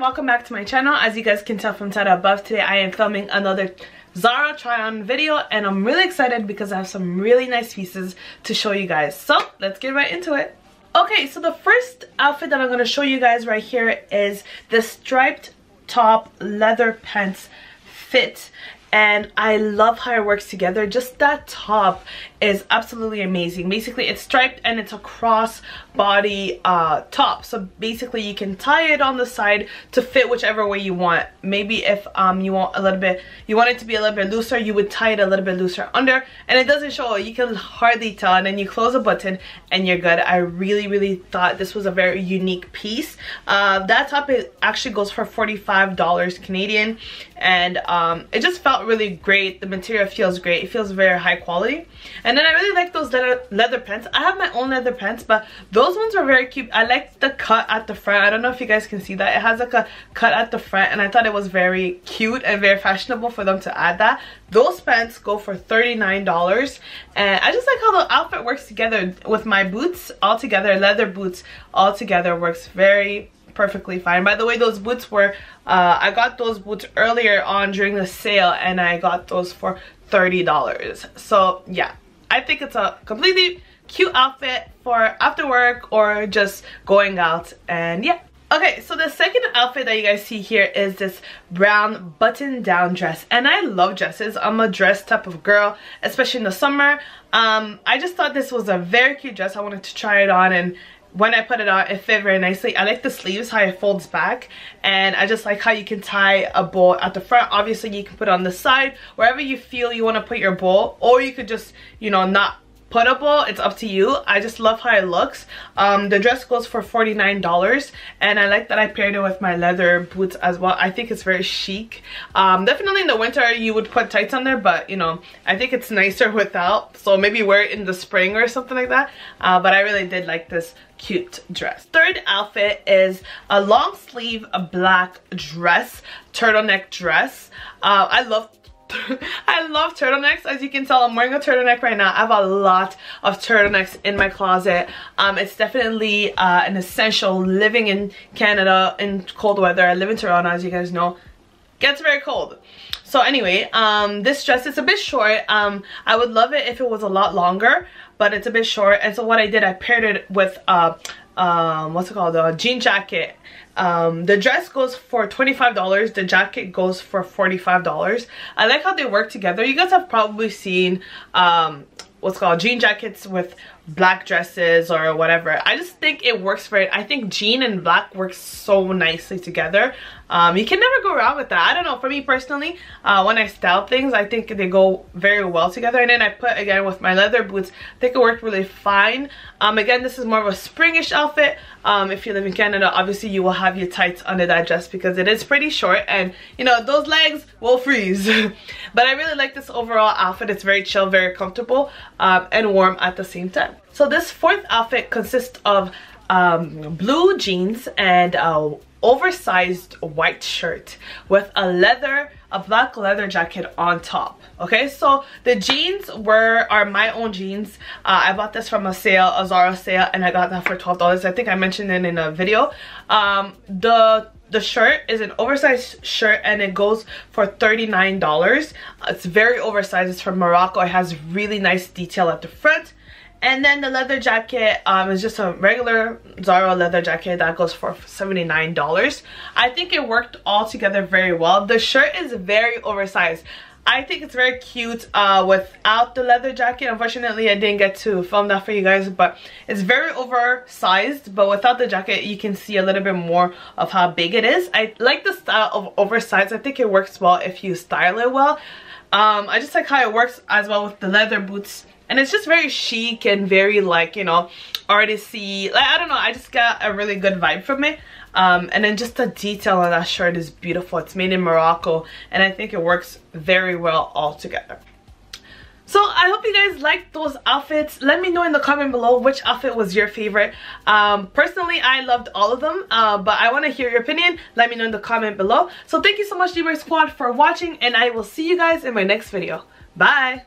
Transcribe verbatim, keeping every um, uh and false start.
Welcome back to my channel. As you guys can tell from title above, today I am filming another Zara try on video, and I'm really excited because I have some really nice pieces to show you guys. So let's get right into it. Okay, so the first outfit that I'm going to show you guys right here is the striped top leather pants fit, and I love how it works together. Just that top is absolutely amazing. Basically it's striped and it's a cross body uh, top, so basically you can tie it on the side to fit whichever way you want. Maybe if um, you want a little bit you want it to be a little bit looser, you would tie it a little bit looser under, and it doesn't show. You can hardly tell, and then you close a button and you're good. I really really thought this was a very unique piece. Uh, that top, it actually goes for forty-five dollars Canadian, and um, it just felt really great. The material feels great. It feels very high quality. And then I really like those leather, leather pants. I have my own leather pants, but those ones are very cute. I like the cut at the front. I don't know if you guys can see that. It has like a cut at the front, and I thought it was very cute and very fashionable for them to add that. Those pants go for thirty-nine dollars, and I just like how the outfit works together with my boots all together. Leather boots all together works very perfectly fine. By the way, those boots were uh, I got those boots earlier on during the sale, and I got those for thirty dollars. So yeah, I think it's a completely cute outfit for after work or just going out, and yeah. Okay, so the second outfit that you guys see here is this brown button-down dress, and I love dresses. I'm a dress type of girl, especially in the summer. Um, I just thought this was a very cute dress. I wanted to try it on, and when I put it on, it fit very nicely. I like the sleeves, how it folds back, and I just like how you can tie a bow at the front. Obviously you can put it on the side wherever you feel you want to put your bow, or you could just, you know, not put a bow. It's up to you. I just love how it looks. Um, the dress goes for forty-nine dollars, and I like that I paired it with my leather boots as well. I think it's very chic. Um, definitely in the winter you would put tights on there, but you know, I think it's nicer without, so maybe wear it in the spring or something like that. Uh, but I really did like this cute dress. Third outfit is a long sleeve black dress, turtleneck dress. Uh, I love I love turtlenecks. As you can tell, I'm wearing a turtleneck right now. I have a lot of turtlenecks in my closet. Um, it's definitely uh, an essential living in Canada in cold weather. I live in Toronto, as you guys know. Gets very cold. So anyway, um, this dress is a bit short. Um, I would love it if it was a lot longer, but it's a bit short. And so what I did, I paired it with uh, um, what's it called? A jean jacket. Um, the dress goes for twenty-five dollars, the jacket goes for forty-five dollars. I like how they work together. You guys have probably seen um, what's called jean jackets with black dresses or whatever. I just think it works for it. I think jean and black works so nicely together. Um, you can never go wrong with that. I don't know, for me personally, uh, when I style things, I think they go very well together. And then I put, again, with my leather boots, I think it worked really fine. Um, again, this is more of a springish outfit. Um, if you live in Canada, obviously you will have your tights under that dress because it is pretty short, and you know, those legs will freeze. But I really like this overall outfit. It's very chill, very comfortable, um, and warm at the same time. So this fourth outfit consists of um, blue jeans and a oversized white shirt with a leather, a black leather jacket on top. Okay, so the jeans were are my own jeans. Uh, I bought this from a sale, a Zara sale, and I got that for twelve dollars. I think I mentioned it in a video. Um, the The shirt is an oversized shirt, and it goes for thirty-nine dollars. It's very oversized. It's from Morocco. It has really nice detail at the front. And then the leather jacket um, is just a regular Zara leather jacket that goes for seventy-nine dollars. I think it worked all together very well. The shirt is very oversized. I think it's very cute uh, without the leather jacket. Unfortunately, I didn't get to film that for you guys, but it's very oversized. But without the jacket, you can see a little bit more of how big it is. I like the style of oversized. I think it works well if you style it well. Um, I just like how it works as well with the leather boots. And it's just very chic and very, like, you know, artisy. Like, I don't know. I just got a really good vibe from it. Um, and then just the detail on that shirt is beautiful. It's made in Morocco, and I think it works very well all together. So I hope you guys liked those outfits. Let me know in the comment below which outfit was your favorite. Um, personally, I loved all of them, uh, but I want to hear your opinion. Let me know in the comment below. So thank you so much, DBright Squad, for watching, and I will see you guys in my next video. Bye!